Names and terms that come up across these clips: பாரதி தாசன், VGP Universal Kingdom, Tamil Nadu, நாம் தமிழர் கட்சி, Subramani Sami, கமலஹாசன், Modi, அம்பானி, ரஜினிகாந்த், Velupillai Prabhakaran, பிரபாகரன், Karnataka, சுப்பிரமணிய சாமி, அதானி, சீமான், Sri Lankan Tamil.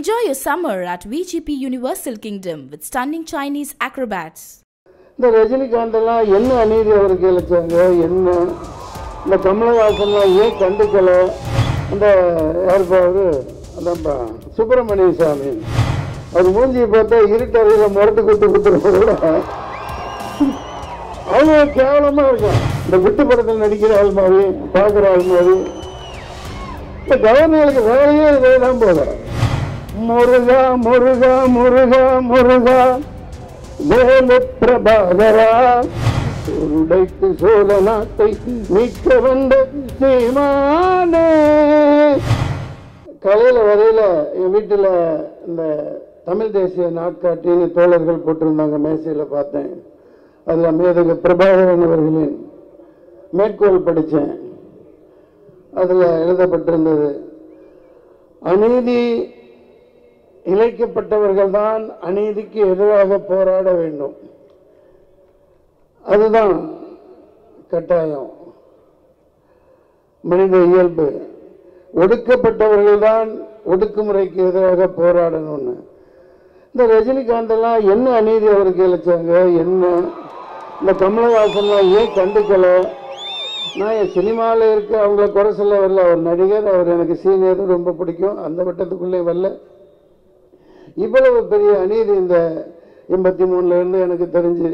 Enjoy your summer at VGP Universal Kingdom with stunning Chinese acrobats. The Rajinikanthana, Yenna Aniri Avargalachanga, Yenna, the Kamalavathana, Ye Kandikala, and the Airbar, Subramani Sami. As Munji Bata, Irritari, Mortukutu, all the Kalamaka, the Guttapatan Nadigil Almari, Pagar Almari, the Governor is very number. Muruga, Muruga, Muruga, Muruga, Veluprabhadara, Urudaithu Solanathai, Mikavanda Seemane. Kalayila Varayila, என் வீட்டில் இந்த தமிழ் தேசிய நாட்காட்டின்னு தோழர்கள் போட்டிருந்தாங்க மேசையில் பார்த்தேன். அதில் மேதகு பிரபாகரன் அவர்களின் மேற்கோள் படித்தேன். அதில் எழுதப்பட்டிருந்தது, அநீதி இழைக்கப்பட்டவர்கள் தான் அநீதிக்கு எதிராக போராட வேண்டும். அதுதான் கட்டாயம், மனித இயல்பு. ஒடுக்கப்பட்டவர்கள் தான் ஒடுக்குமுறைக்கு எதிராக போராடணும்னு. இந்த ரஜினிகாந்தெல்லாம் என்ன அநீதி அவருக்கு இழைச்சாங்க, என்ன இந்த கமலஹாசன்லாம் ஏன் கண்டுக்கலை? நான் என் சினிமாவில் இருக்க அவங்கள குறை சொல்ல வரல. அவர் நடிகர், அவர் எனக்கு சீனியர், ரொம்ப பிடிக்கும். அந்த வட்டத்துக்குள்ளே வரல. இவ்வளவு பெரிய அநீதி இந்த 83லேருந்து எனக்கு தெரிஞ்சு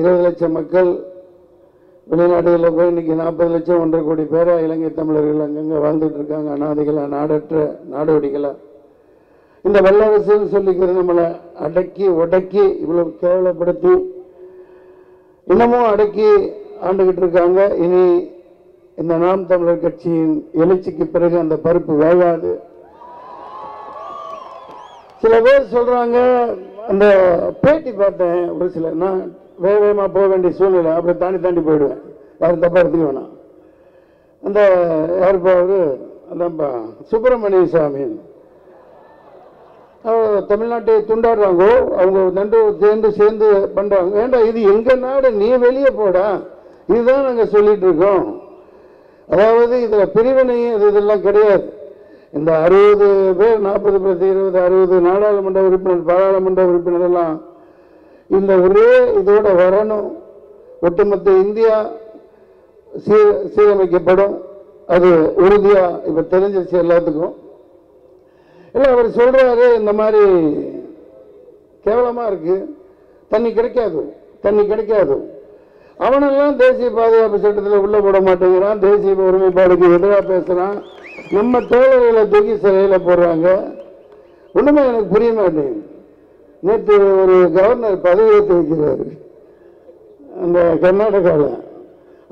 20 லட்சம் மக்கள் வெளிநாடுகளில் போய் இன்றைக்கி 40 லட்சம் 1.5 கோடி பேராக இலங்கை தமிழர்கள் அங்கங்கே வாழ்ந்துட்டு இருக்காங்க, அனாதைகளாக, நாடற்ற நாடோடிகளாக. இந்த வல்லரசுன்னு சொல்லிக்கிறது நம்மளை அடக்கி உடக்கி இவ்வளோ கேவலப்படுத்தி இன்னமும் அடக்கி ஆண்டுகிட்டு இருக்காங்க. இனி இந்த நாம் தமிழர் கட்சியின் எழுச்சிக்கு பிறகு அந்த பருப்பு வேகாது. சில பேர் சொல்கிறாங்க, அந்த பேட்டி பார்த்தேன் ஒரு சில, நான் வேக வேகமாக போக வேண்டிய சூழ்நிலை, அப்படி தாண்டி போயிடுவேன், யாரும் தப்பாக எடுத்துக்க வேணாம். அந்த யாருப்பா அவர், அதான்ப்பா சுப்பிரமணிய சாமி, தமிழ்நாட்டை துண்டாடுறாங்கோ, அவங்க ரெண்டு சேர்ந்து பண்ணுறாங்க. வேண்டாம், இது எங்கள் நாடு, நீ வெளியே போடா, இதுதான் நாங்கள் சொல்லிகிட்டு இருக்கோம். அதாவது இதில் பிரிவினையும் இது இதெல்லாம் கிடையாது. இந்த 60 பேர் 40 + 20 60 நாடாளுமன்ற உறுப்பினர், பாராளுமன்ற உறுப்பினர் எல்லாம் இந்த ஒரே இதோட வரணும். ஒட்டுமொத்த இந்தியா சீரமைக்கப்படும், அது உறுதியாக இப்போ தெரிஞ்சிச்சு எல்லாத்துக்கும். இல்லை, அவர் சொல்கிறாரு, இந்த மாதிரி கேவலமாக இருக்குது, தண்ணி கிடைக்காது, தண்ணி கிடைக்காது. அவனெல்லாம் தேசிய பாதுகாப்பு சட்டத்தில் உள்ளே போட மாட்டேங்கிறான், தேசிய ஒருமைப்பாடுக்கு எதிராக பேசுகிறான், நம்ம தோழர்களை தூக்கி சிறையில் போடுறாங்க. ஒன்றுமே எனக்கு புரிய மாட்டேன். நேற்று ஒரு கவர்னர் பதவி ஏற்று வைக்கிறார் அந்த கர்நாடகாவில்.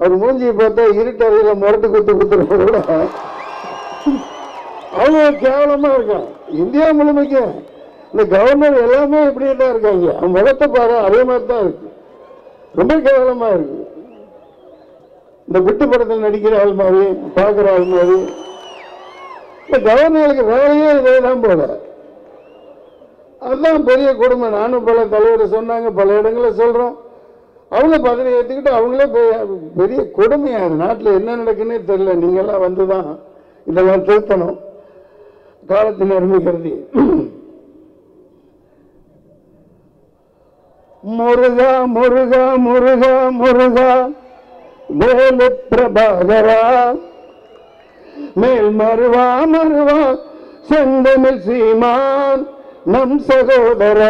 அவர் மூஞ்சியை பார்த்தா இருட்டறையில் முரட்டு குத்துறவங்க கூட அவ்வளோ கேவலமாக இருக்கான். இந்தியா முழுமைக்கு இந்த கவர்னர் எல்லாமே இப்படியே தான் இருக்காங்க. அவன் வளர்த்த பாரு அதே மாதிரி தான் இருக்கு, ரொம்ப கேவலமாக இருக்கு. இந்த விட்டு படத்தில் நடிக்கிற ஆள் மாதிரி, பார்க்குற ஆள் மாதிரி. இந்த கவர்னருக்கு வேலையே இதே தான் போல. அதுதான் பெரிய கொடுமை. நானும் பல தலைவர் சொன்னாங்க, பல இடங்களில் சொல்கிறோம். அவங்க பதவி ஏற்றுக்கிட்டு அவங்களே பெரிய கொடுமையாக அது. நாட்டில் என்ன நடக்குன்னே தெரியல. நீங்கள்லாம் வந்து தான் இதெல்லாம் திருத்தணும். காலத்தின் அருமை கருதி முருகா, முருகா, முருகா, முருகா, வேலு பிரபாகரா, மேல் மருவா மருவா செந்தமிழ் சீமான் நம் சகோதர,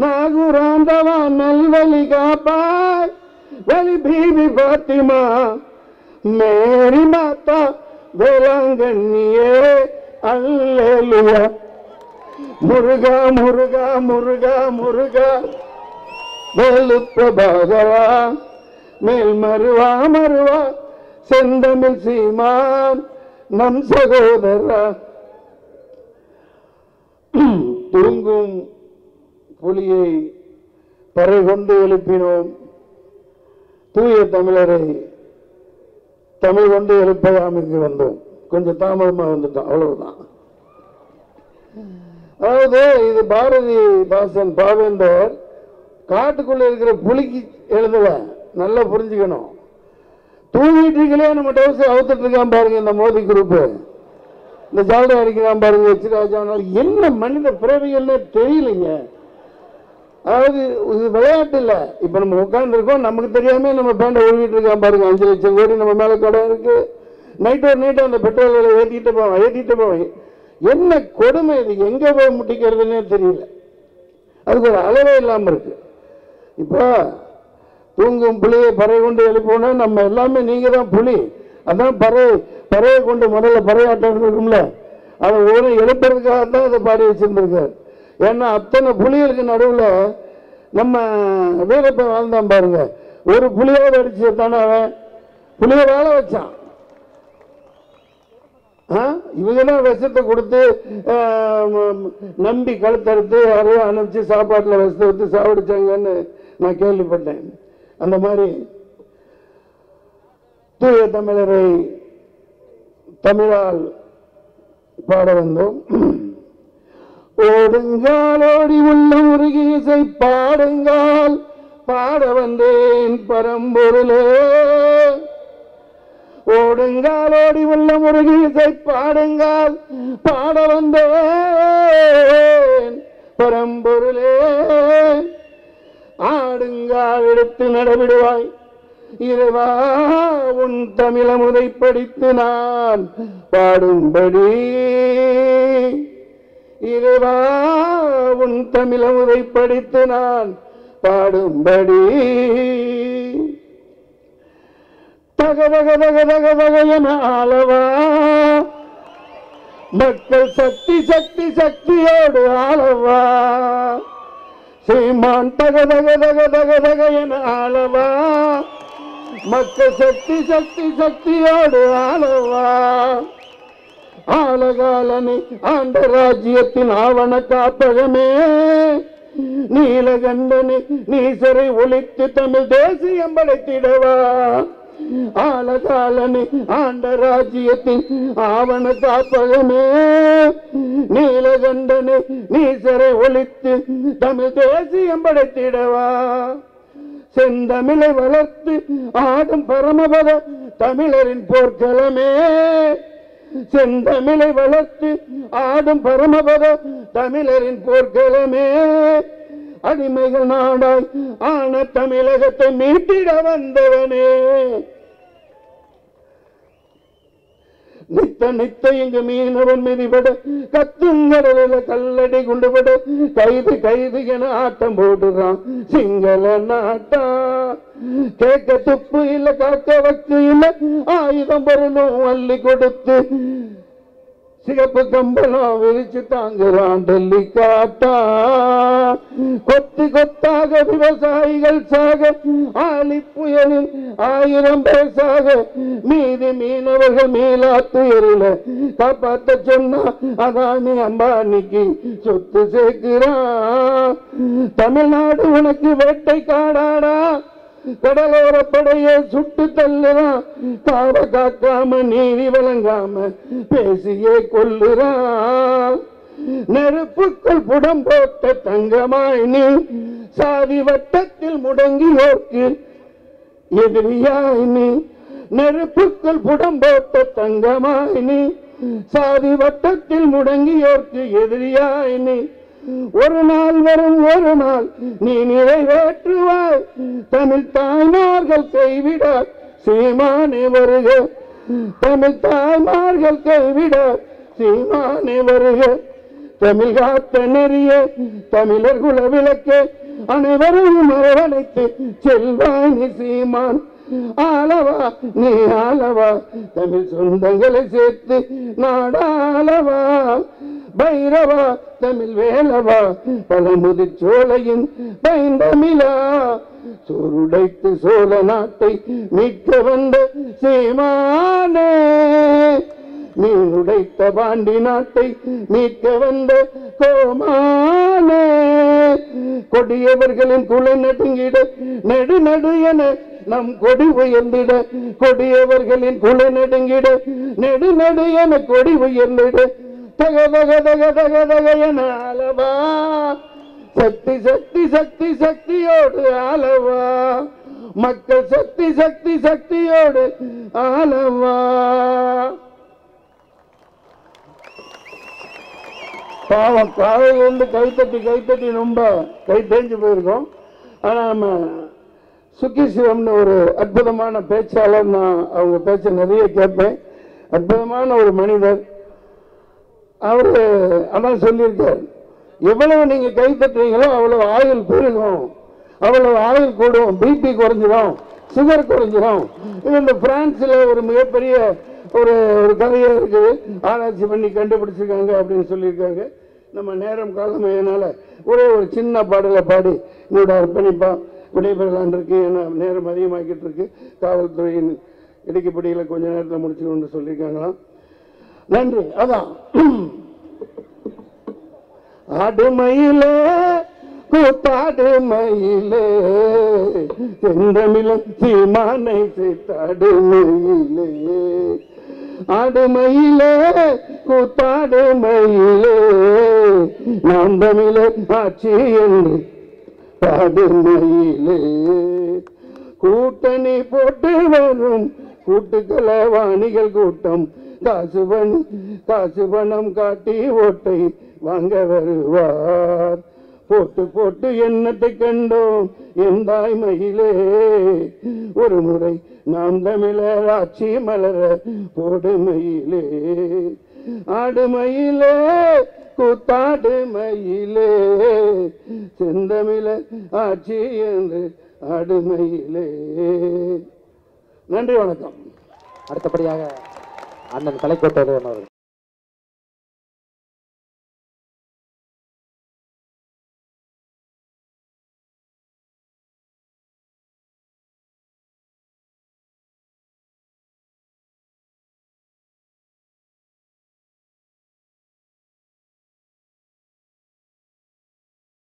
நாகுராந்தவா நல்வழி காப்பாய், வலி பீவி பாத்திமா மேரி மாதா வேளாங்கண்ணியே, அல்லேலூயா. முருகா, முருகா, முருகா, முருகா, வேலு பிரபாகரா, மேல் மருவா மருவா செந்தமிழ் சீமான் நம் சகோதரா. தூங்கும் புலியை பறை கொண்டு எழுப்பினோம், தூய தமிழரை தமிழ் கொண்டு எழுப்பதாம் இங்கு வந்தோம். கொஞ்சம் தாமதமாக வந்துட்டோம், அவ்வளவுதான். அதாவது இது பாரதி தாசன் பாவேந்தர் காட்டுக்குள்ளே இருக்கிற புலிக்கு எழுதல, நல்லா புரிஞ்சுக்கணும். தூங்கிட்டு இருக்கலையே நம்ம டவுஸ் அவுத்துட்டு இருக்கான் பாருங்க இந்த மோதி குரூப்பு. இந்த ஜால்டா அடிக்கிறான் பாருங்க சிராஜானால் என்ன மனித பிறவிகள்னே தெரியலைங்க. அதாவது இது விளையாட்டு இல்லை. இப்போ நம்ம உட்காந்துருக்கோம், நமக்கு தெரியாமல் நம்ம பேண்டை ஒழுகிட்டு இருக்கான் பாருங்க. 5 லட்சம் கோடி நம்ம மேலே கடன் இருக்குது. நைட் ஒரு நைட்டு அந்த பெட்ரோல் விலை ஏற்றிக்கிட்டு போவாங்க. என்ன கொடுமை இது, எங்கே போய் முட்டிக்கிறதுனே தெரியல. அதுக்கு ஒரு அளவே இல்லாமல் இருக்குது. இப்போ தூங்கும் புளியை பறவை கொண்டு எழுப்போனா நம்ம எல்லாமே நீங்கள் தான் புளி, அதான் பறவை கொண்டு முதல்ல பறையாட்டம் இருக்கும்ல, அதை ஒரு எழுப்புறதுக்காக தான் அதை பாடி வச்சுருந்துருக்காரு. ஏன்னா அத்தனை புலிகளுக்கு நடுவில் நம்ம வீரப்ப வாழ்ந்தான் பாருங்க. ஒரு புலியோடு அடிச்சு தானே அவன் புலியை வாழ வச்சான். இவங்க தான் விஷத்தை கொடுத்து நம்பி கழுத்தறுத்து யாரையும் அனுப்பிச்சு சாப்பாட்டில் விஷத்தை ஊற்றி சாப்பிடிச்சாங்கன்னு நான் கேள்விப்பட்டேன். அந்த மாதிரி தூய தமிழரை தமிழால் பாட வந்தோம். ஓடுங்காலோடி உள்ளம் உருகீசை பாடுங்கால் பாட வந்தேன் பரம்பொருளே. ஓடுங்காலோடி உள்ளம் உருகீசை பாடுங்கால் பாட வந்தேன் பரம்பொருளே. ஆடுங்கால் எடுத்து நடவிடுவாய் இறைவா உன் தமிழமுதை படித்து நான் பாடும்படி. இறைவா உன் தமிழமுதை படித்து நான் பாடும்படி. தகதகதகதகதகன ஆளவா மக்கள் சக்தி சக்தி சக்தியோடு ஆளவா ஸ்ரீமான். தகதகதகதகதகன ஆளவா மக்கள் சக்தி சக்தி சக்தியோடு ஆளவா. ஆலகாலனை ஆண்ட ராஜ்யத்தின் ஆவண காப்பகமே நீலகண்டனை நீசரை ஒழித்து தமிழ் தேசியம் படைத்திடவா. ஆலகாலனை ஆண்ட ராஜ்யத்தின் ஆவண காப்பகமே நீலகண்டனை நீசரை ஒழித்து தமிழ் தேசியம் படைத்திடவா. செந்தமிழை வளர்த்து ஆடும் பரமபத தமிழரின் போர்க்களமே. செந்தமிழை வளர்த்து ஆடும் பரமபத தமிழரின் போர்க்களமே. அடிமைகள் நாடாய் ஆன தமிழகத்தை மீட்டிட வந்தவனே. நித்த நித்த இங்கு மீனவன் மிதிபட கத்துங்கடல கல்லடி குண்டுபட கைது கைது என ஆட்டம் போடுறான் சிங்கள நாட்டா. கேட்க துப்பு இல்ல காக்க வக்கு இல்ல ஆயுதம் பொருளும் அள்ளி கொடுத்து சிகப்பு கம்பளம் விரிச்சு தாங்குறான் டெல்லி காட்டா. கொத்து கொத்தாக விவசாயிகள் சாக ஆலி புயலில் 1000 பேர் சாக மீதி மீனவர்கள் மீளா துயரில காப்பாத்த சொன்னா அதானி அம்பானிக்கு சொத்து சேர்க்கிறான். தமிழ்நாடு உனக்கு வேட்டை காடாடா கடலோரப்படைய சுட்டு தள்ளுறான். தாவ காக்காம நீதி வழங்காம பேசியே கொள்ளுறான். நெருப்புக்குள் புடம் போட்ட தங்கமாய் நீ சாதி வட்டத்தில் முடங்கி நோக்கு எதிரியாய் நீ. நெருப்புக்குள் புடம் போட்ட தங்கமாய் நீ சாதி வட்டத்தில் முடங்கி நோக்கு எதிரியாய் நீ. ஒரு நாள் வரும் ஒரு நாள் நீ நிறைவேற்றுவாய் தமிழ் தாய்மார்கள் கைவிட சீமானே வருக. தமிழ் தாய்மார்கள் கைவிட சீமானே வருக. தமிழ் காத்த நெறிய தமிழர் குல விளக்க அனைவரையும் அரவணைத்து செல்வாய் சீமான். ஆளவா நீ ஆளவா தமிழ் சொந்தங்களை சேர்த்து நாடாளவா. பைரவா தமிழ் வேலவா பழமுதி சோலையின் பைந்தமிழா. சோருடைத்து சோழ நாட்டை மீட்க வந்த சீமானே. மீனுடைத்த பாண்டி நாட்டை மீட்க வந்த கோமானே. கொடியவர்களின் குலை நடுங்கிட நெடு நடு என நம் கொடி உயர்ந்திட. கொடியவர்களின் குலை நடுங்கிட நெடு நடு என கொடி உயர்ந்திட. தகதகதகதகதகன ஆளவா சக்தி சக்தி சக்தி சக்தியோடு ஆளவா மக்கள் சக்தி சக்தி சக்தியோடு ஆளவா. பாவம் காலையில் இருந்து கைத்தட்டி ரொம்ப கை தேஞ்சு போயிருக்கோம். ஆனால் நம்ம சுக்கி சிவம்னு ஒரு அற்புதமான பேச்சாளர், நான் அவங்க பேச்சை நிறைய கேட்பேன். அற்புதமான ஒரு மனிதர் அவர். ஆனால் சொல்லியிருக்கார், எவ்வளவு நீங்கள் கைத்தட்டுறீங்களோ அவ்வளவு ஆயுள் பெருகும், அவ்வளவு ஆயுள் கூடும், பிபி குறைஞ்சிடும், சுகர் குறைஞ்சிடும். இது இந்த பிரான்ஸில் ஒரு மிகப்பெரிய ஒரு ஒரு கதையாக இருக்குது, ஆராய்ச்சி பண்ணி கண்டுபிடிச்சிருக்காங்க அப்படின்னு சொல்லியிருக்காங்க. நம்ம நேரம் காலமையனால ஒரே ஒரு சின்ன பாடலை பாடி என்னோட அர்ப்பணிப்பாக விடைபெறலான் இருக்கு. ஏன்னா நேரம் அதிகமாகிட்டு இருக்கு. காவல்துறையின் இடுக்கப்படியில் கொஞ்ச நேரத்தில் முடிச்சுக்கணும்னு சொல்லியிருக்காங்களாம். நன்றி. அதான் ஆடுமையிலே கூத்தாடுமையிலே செந்தமிழன் சீமானை சேர்த்தாடுமையிலே ஆடுமையிலே கூத்தாடுமையிலே நாம் தமிழர் ஆட்சி என்று பாடுமையிலே கூட்டணி போட்டு வரும் கூட்டுக்கள வாணிகள் கூட்டம் காசு பணம் காட்டி ஓட்டை வாங்க வருவார். போட்டு போட்டு என்னத்தை கண்டோம் என் தாய்மையிலே ஒரு முறை நாம் தமிழர் ஆட்சி மலர போடுமையிலே ஆடுமையிலே கூத்தாடுமையிலே செந்தமிழர் ஆட்சி என்று ஆடுமையிலே. நன்றி, வணக்கம். அடுத்தபடியாக அண்ணன் தலைக்கோட்டை.